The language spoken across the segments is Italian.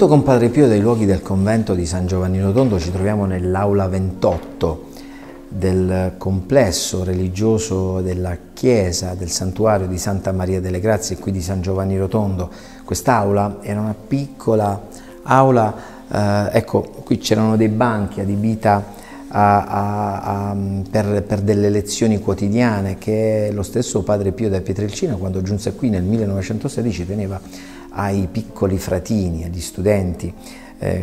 Benvenuto con Padre Pio dai luoghi del convento di San Giovanni Rotondo. Ci troviamo nell'aula 28 del complesso religioso della chiesa del santuario di Santa Maria delle Grazie, qui di San Giovanni Rotondo. Quest'aula era una piccola aula, ecco, qui c'erano dei banchi adibita per delle lezioni quotidiane che lo stesso Padre Pio da Pietrelcina, quando giunse qui nel 1916, teneva ai piccoli fratini, agli studenti,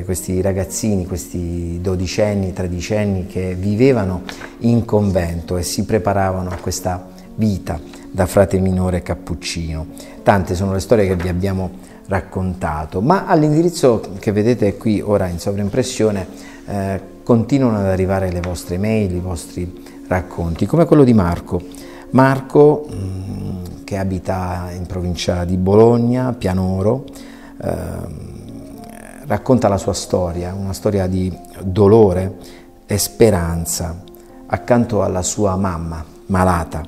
questi ragazzini, questi dodicenni, tredicenni che vivevano in convento e si preparavano a questa vita da frate minore Cappuccino. Tante sono le storie che vi abbiamo raccontato, ma all'indirizzo che vedete qui ora in sovraimpressione continuano ad arrivare le vostre mail, i vostri racconti, come quello di Marco. Marco che abita in provincia di Bologna, Pianoro, racconta la sua storia, una storia di dolore e speranza, accanto alla sua mamma malata,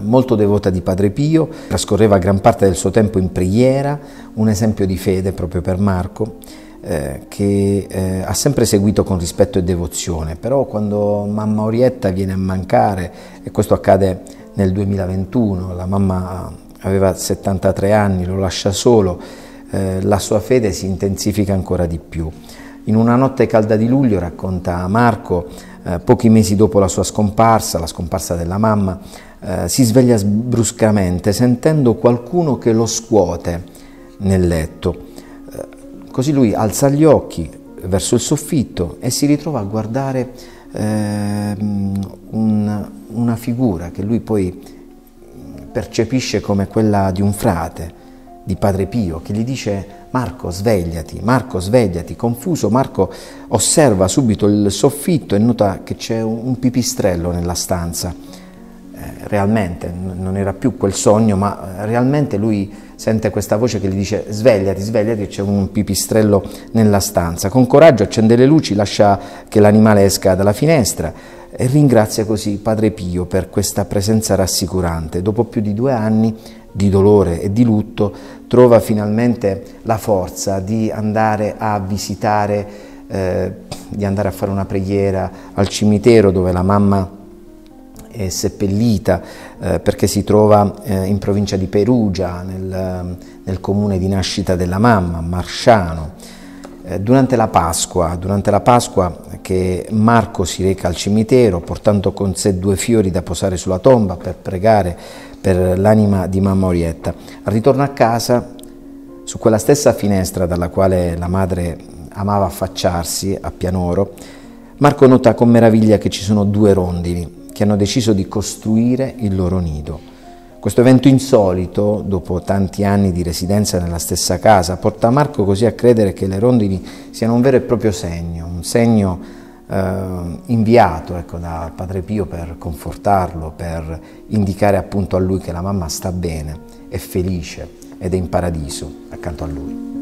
molto devota di Padre Pio. Trascorreva gran parte del suo tempo in preghiera, un esempio di fede proprio per Marco, che ha sempre seguito con rispetto e devozione. Però quando mamma Orietta viene a mancare, e questo accade nel 2021, la mamma aveva 73 anni, lo lascia solo, la sua fede si intensifica ancora di più. In una notte calda di luglio, racconta Marco, pochi mesi dopo la sua scomparsa, la scomparsa della mamma, si sveglia bruscamente sentendo qualcuno che lo scuote nel letto. Così lui alza gli occhi verso il soffitto e si ritrova a guardare una figura che lui poi percepisce come quella di un frate, di Padre Pio, che gli dice: Marco, svegliati, Marco, svegliati. Confuso, Marco osserva subito il soffitto e nota che c'è un pipistrello nella stanza. Realmente, non era più quel sogno, ma realmente lui sente questa voce che gli dice: svegliati, svegliati, c'è un pipistrello nella stanza. Con coraggio accende le luci, lascia che l'animale esca dalla finestra e ringrazia così Padre Pio per questa presenza rassicurante. Dopo più di 2 anni di dolore e di lutto, trova finalmente la forza di andare a visitare, di andare a fare una preghiera al cimitero dove la mamma è seppellita, perché si trova in provincia di Perugia, nel comune di nascita della mamma, Marsciano. Durante la Pasqua che Marco si reca al cimitero portando con sé 2 fiori da posare sulla tomba per pregare per l'anima di mamma Orietta. Al ritorno a casa, su quella stessa finestra dalla quale la madre amava affacciarsi a Pianoro, Marco nota con meraviglia che ci sono 2 rondini che hanno deciso di costruire il loro nido. Questo evento insolito, dopo tanti anni di residenza nella stessa casa, porta Marco così a credere che le rondini siano un vero e proprio segno, un segno inviato, ecco, da Padre Pio per confortarlo, per indicare appunto a lui che la mamma sta bene, è felice ed è in paradiso accanto a lui.